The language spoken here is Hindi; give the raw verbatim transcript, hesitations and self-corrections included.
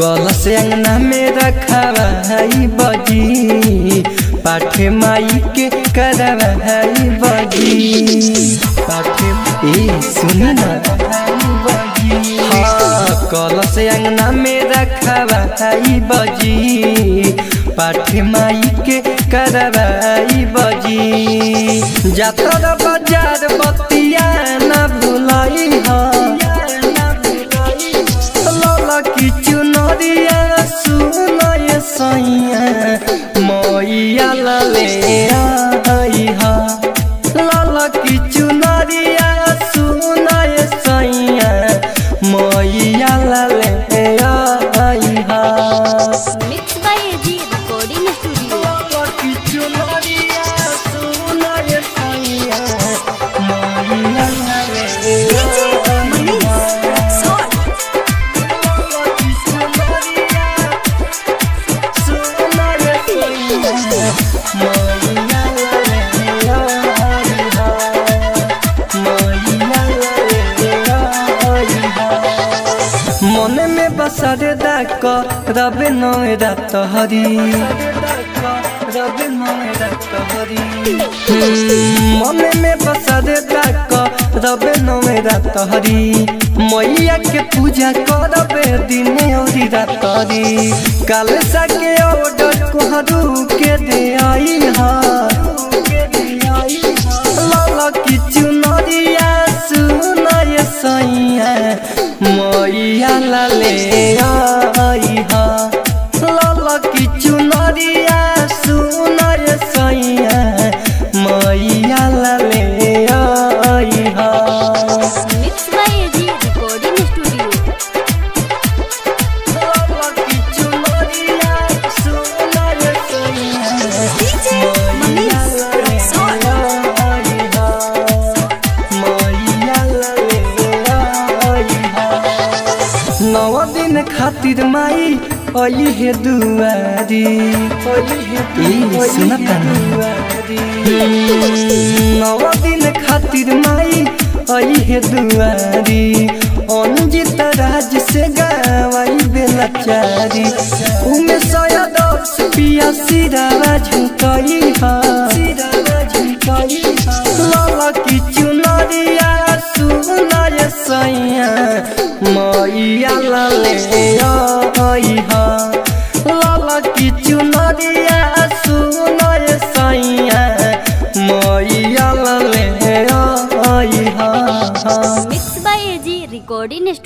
कलश अंगना में रखवाई बजी, पाठे माई के करवाई बजी, पाठे ए सुनी ना हाँ। कलश अंगना में रखवाई बजी, पाठे माई के करवाई बजी। जातरा बाजार बतिया ना भुलाई हा मैया ले आई हा लाल की चुनरिया सुनाय सैया मैया ले आई हा। Mix by AG recording studio. लाल की चुनरिया सुनाय सैया मैया ले। मन में बसर डाक रबे नए रात हरी, मन में बसर डाक रबे नए रात हरी, मैया के पूजा करबे दिन औरी रात हरी। काल सा के ऑर्डर कोहरू के दे आई हा लाल की चुनरिया सुनाय सैया मैया ले आई हा लाल की चुनरिया सुनाय सैया मैया ले आई हा। Mix by AG recording studio. लाल की चुनरिया सुनाय सैया नौ दिन खातिर माई अली है दुआरी, नौ दिन खातिर माई अली है दुआरी, अंजित राज से गावाई बेलाचारी। उमे सया दस पिया सिरावा झुकाई हा लाल की चुनरिया सुनाय सैया मैया ले आई हा लाल की चुनरिया सुनाय सैया मैया ले आई हा। Mix by AG recording.